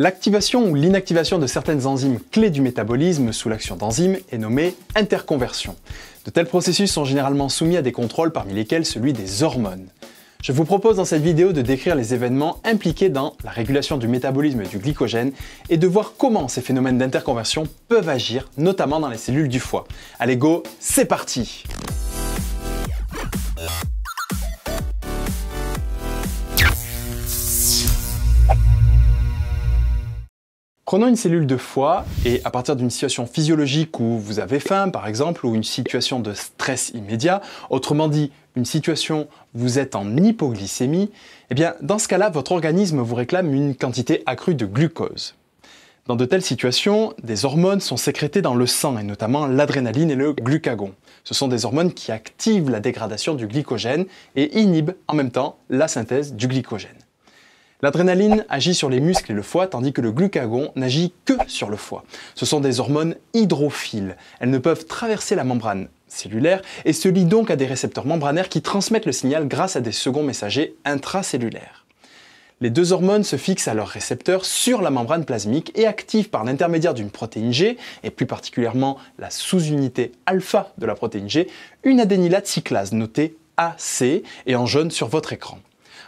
L'activation ou l'inactivation de certaines enzymes clés du métabolisme sous l'action d'enzymes est nommée interconversion. De tels processus sont généralement soumis à des contrôles parmi lesquels celui des hormones. Je vous propose dans cette vidéo de décrire les événements impliqués dans la régulation du métabolisme du glycogène et de voir comment ces phénomènes d'interconversion peuvent agir, notamment dans les cellules du foie. Allez go, c'est parti! Prenons une cellule de foie et à partir d'une situation physiologique où vous avez faim par exemple ou une situation de stress immédiat, autrement dit une situation où vous êtes en hypoglycémie, eh bien dans ce cas-là votre organisme vous réclame une quantité accrue de glucose. Dans de telles situations, des hormones sont sécrétées dans le sang et notamment l'adrénaline et le glucagon. Ce sont des hormones qui activent la dégradation du glycogène et inhibent en même temps la synthèse du glycogène. L'adrénaline agit sur les muscles et le foie, tandis que le glucagon n'agit que sur le foie. Ce sont des hormones hydrophiles. Elles ne peuvent traverser la membrane cellulaire et se lient donc à des récepteurs membranaires qui transmettent le signal grâce à des seconds messagers intracellulaires. Les deux hormones se fixent à leurs récepteurs sur la membrane plasmique et activent par l'intermédiaire d'une protéine G, et plus particulièrement la sous-unité alpha de la protéine G, une adénylate cyclase notée AC et en jaune sur votre écran.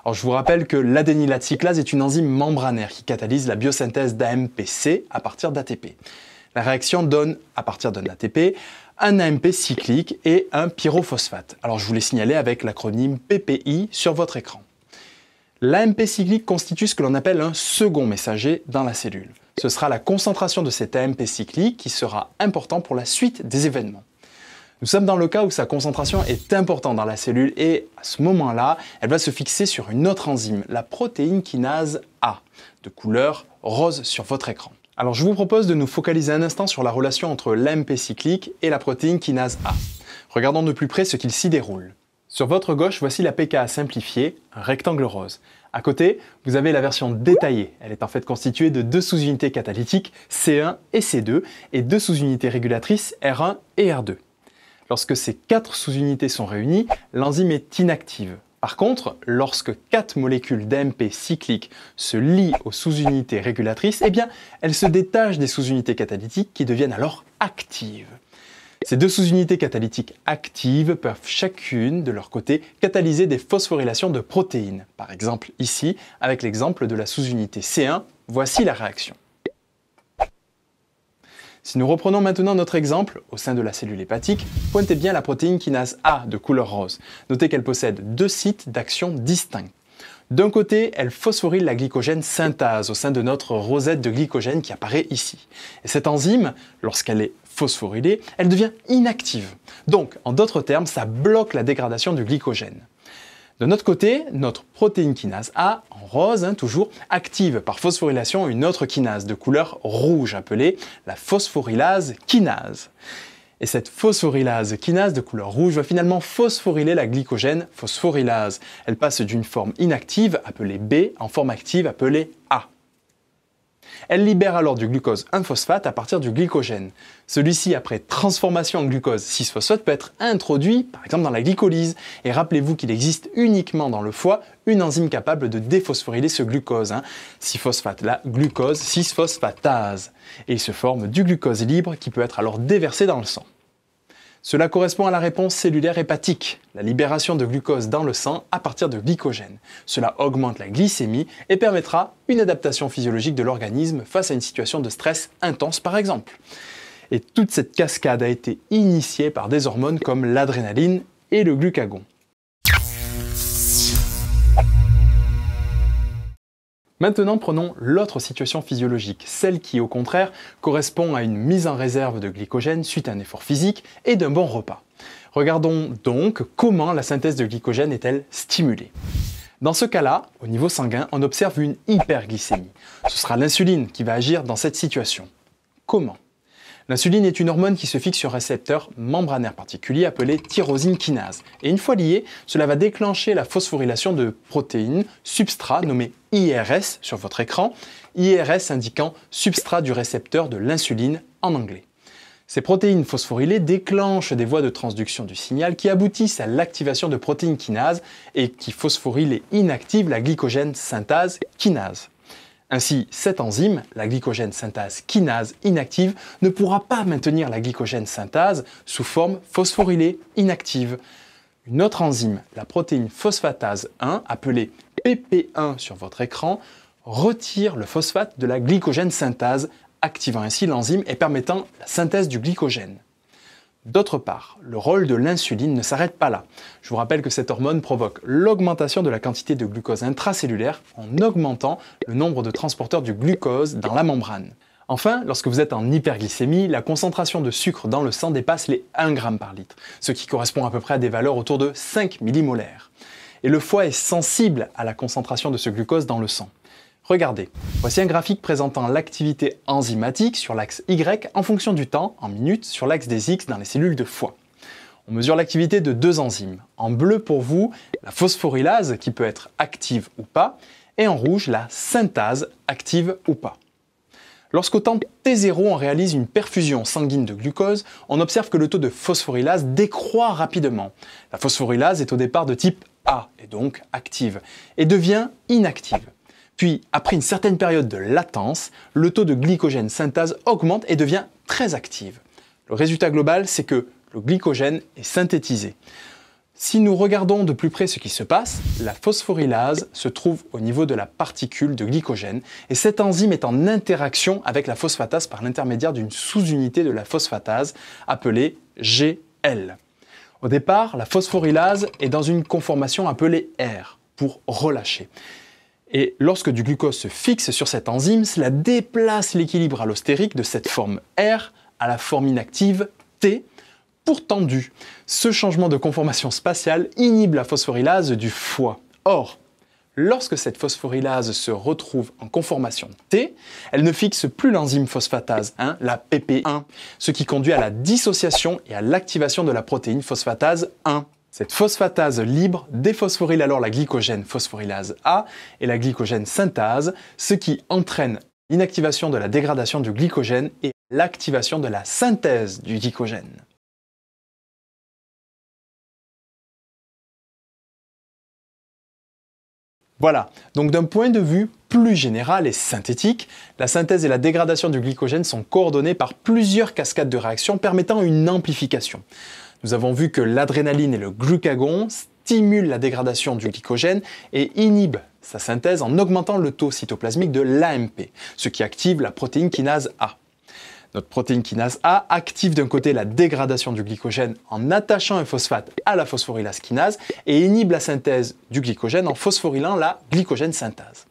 Alors, je vous rappelle que l'adénylate cyclase est une enzyme membranaire qui catalyse la biosynthèse d'AMPc à partir d'ATP. La réaction donne, à partir d'un ATP, un AMP cyclique et un pyrophosphate. Alors, je vous l'ai signalé avec l'acronyme PPI sur votre écran. L'AMP cyclique constitue ce que l'on appelle un second messager dans la cellule. Ce sera la concentration de cet AMP cyclique qui sera important pour la suite des événements. Nous sommes dans le cas où sa concentration est importante dans la cellule et, à ce moment-là, elle va se fixer sur une autre enzyme, la protéine kinase A, de couleur rose sur votre écran. Alors je vous propose de nous focaliser un instant sur la relation entre l'AMP cyclique et la protéine kinase A. Regardons de plus près ce qu'il s'y déroule. Sur votre gauche, voici la PKA simplifiée, un rectangle rose. À côté, vous avez la version détaillée. Elle est en fait constituée de deux sous-unités catalytiques, C1 et C2, et deux sous-unités régulatrices, R1 et R2. Lorsque ces quatre sous-unités sont réunies, l'enzyme est inactive. Par contre, lorsque quatre molécules d'AMP cyclique se lient aux sous-unités régulatrices, eh bien, elles se détachent des sous-unités catalytiques qui deviennent alors actives. Ces deux sous-unités catalytiques actives peuvent chacune, de leur côté, catalyser des phosphorylations de protéines. Par exemple, ici, avec l'exemple de la sous-unité C1, voici la réaction. Si nous reprenons maintenant notre exemple, au sein de la cellule hépatique, pointez bien la protéine kinase A de couleur rose. Notez qu'elle possède deux sites d'action distincts. D'un côté, elle phosphoryle la glycogène synthase au sein de notre rosette de glycogène qui apparaît ici. Et cette enzyme, lorsqu'elle est phosphorylée, elle devient inactive. Donc, en d'autres termes, ça bloque la dégradation du glycogène. De notre côté, notre protéine kinase A, en rose toujours, active par phosphorylation une autre kinase de couleur rouge appelée la phosphorylase kinase. Et cette phosphorylase kinase de couleur rouge va finalement phosphoryler la glycogène phosphorylase. Elle passe d'une forme inactive appelée B en forme active appelée A. Elle libère alors du glucose 1-phosphate à partir du glycogène. Celui-ci, après transformation en glucose 6-phosphate, peut être introduit, par exemple dans la glycolyse. Et rappelez-vous qu'il existe uniquement dans le foie une enzyme capable de déphosphoryler ce glucose, 6-phosphate, la glucose 6-phosphatase. Et il se forme du glucose libre qui peut être alors déversé dans le sang. Cela correspond à la réponse cellulaire hépatique, la libération de glucose dans le sang à partir de glycogène. Cela augmente la glycémie et permettra une adaptation physiologique de l'organisme face à une situation de stress intense par exemple. Et toute cette cascade a été initiée par des hormones comme l'adrénaline et le glucagon. Maintenant, prenons l'autre situation physiologique, celle qui, au contraire, correspond à une mise en réserve de glycogène suite à un effort physique et d'un bon repas. Regardons donc comment la synthèse de glycogène est-elle stimulée. Dans ce cas-là, au niveau sanguin, on observe une hyperglycémie. Ce sera l'insuline qui va agir dans cette situation. Comment ? L'insuline est une hormone qui se fixe sur un récepteur membranaire particulier appelé tyrosine kinase. Et une fois liée, cela va déclencher la phosphorylation de protéines, substrat nommé IRS sur votre écran, IRS indiquant substrat du récepteur de l'insuline en anglais. Ces protéines phosphorylées déclenchent des voies de transduction du signal qui aboutissent à l'activation de protéines kinases et qui phosphorylent et inactivent la glycogène synthase kinase. Ainsi, cette enzyme, la glycogène synthase kinase inactive, ne pourra pas maintenir la glycogène synthase sous forme phosphorylée inactive. Une autre enzyme, la protéine phosphatase 1, appelée PP1 sur votre écran, retire le phosphate de la glycogène synthase, activant ainsi l'enzyme et permettant la synthèse du glycogène. D'autre part, le rôle de l'insuline ne s'arrête pas là. Je vous rappelle que cette hormone provoque l'augmentation de la quantité de glucose intracellulaire en augmentant le nombre de transporteurs du glucose dans la membrane. Enfin, lorsque vous êtes en hyperglycémie, la concentration de sucre dans le sang dépasse les 1 g par litre, ce qui correspond à peu près à des valeurs autour de 5 millimolaires. Et le foie est sensible à la concentration de ce glucose dans le sang. Regardez, voici un graphique présentant l'activité enzymatique sur l'axe Y en fonction du temps, en minutes, sur l'axe des X dans les cellules de foie. On mesure l'activité de deux enzymes. En bleu pour vous, la phosphorylase qui peut être active ou pas, et en rouge, la synthase active ou pas. Lorsqu'au temps T0 on réalise une perfusion sanguine de glucose, on observe que le taux de phosphorylase décroît rapidement. La phosphorylase est au départ de type A, et donc active, et devient inactive. Puis, après une certaine période de latence, le taux de glycogène synthase augmente et devient très active. Le résultat global, c'est que le glycogène est synthétisé. Si nous regardons de plus près ce qui se passe, la phosphorylase se trouve au niveau de la particule de glycogène et cette enzyme est en interaction avec la phosphatase par l'intermédiaire d'une sous-unité de la phosphatase appelée GL. Au départ, la phosphorylase est dans une conformation appelée R pour relâcher. Et lorsque du glucose se fixe sur cette enzyme, cela déplace l'équilibre allostérique de cette forme R à la forme inactive T pour tendue. Ce changement de conformation spatiale inhibe la phosphorylase du foie. Or, lorsque cette phosphorylase se retrouve en conformation T, elle ne fixe plus l'enzyme phosphatase 1, la PP1, ce qui conduit à la dissociation et à l'activation de la protéine phosphatase 1. Cette phosphatase libre déphosphoryle alors la glycogène phosphorylase A et la glycogène synthase, ce qui entraîne l'inactivation de la dégradation du glycogène et l'activation de la synthèse du glycogène. Voilà, donc d'un point de vue plus général et synthétique, la synthèse et la dégradation du glycogène sont coordonnées par plusieurs cascades de réactions permettant une amplification. Nous avons vu que l'adrénaline et le glucagon stimulent la dégradation du glycogène et inhibent sa synthèse en augmentant le taux cytoplasmique de l'AMP, ce qui active la protéine kinase A. Notre protéine kinase A active d'un côté la dégradation du glycogène en attachant un phosphate à la phosphorylase kinase et inhibe la synthèse du glycogène en phosphorylant la glycogène synthase.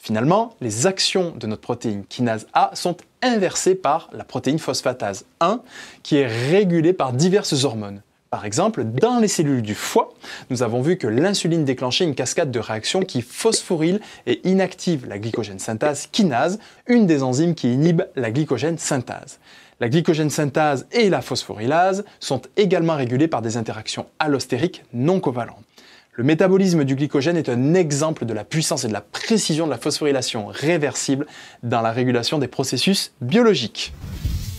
Finalement, les actions de notre protéine kinase A sont inversées par la protéine phosphatase 1 qui est régulée par diverses hormones. Par exemple, dans les cellules du foie, nous avons vu que l'insuline déclenchait une cascade de réactions qui phosphoryle et inactive la glycogène synthase kinase, une des enzymes qui inhibe la glycogène synthase. La glycogène synthase et la phosphorylase sont également régulées par des interactions allostériques non covalentes. Le métabolisme du glycogène est un exemple de la puissance et de la précision de la phosphorylation réversible dans la régulation des processus biologiques.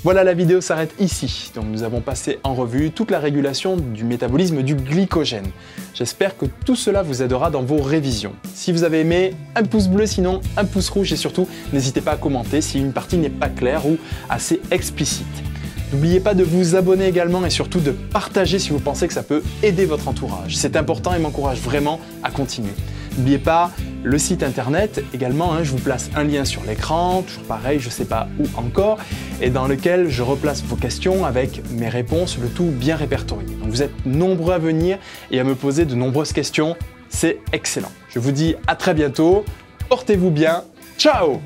Voilà, la vidéo s'arrête ici. Donc nous avons passé en revue toute la régulation du métabolisme du glycogène. J'espère que tout cela vous aidera dans vos révisions. Si vous avez aimé, un pouce bleu, sinon un pouce rouge et surtout n'hésitez pas à commenter si une partie n'est pas claire ou assez explicite. N'oubliez pas de vous abonner également et surtout de partager si vous pensez que ça peut aider votre entourage. C'est important et m'encourage vraiment à continuer. N'oubliez pas le site internet également, je vous place un lien sur l'écran, toujours pareil, je sais pas où encore, et dans lequel je replace vos questions avec mes réponses, le tout bien répertorié. Donc vous êtes nombreux à venir et à me poser de nombreuses questions, c'est excellent. Je vous dis à très bientôt, portez-vous bien, ciao!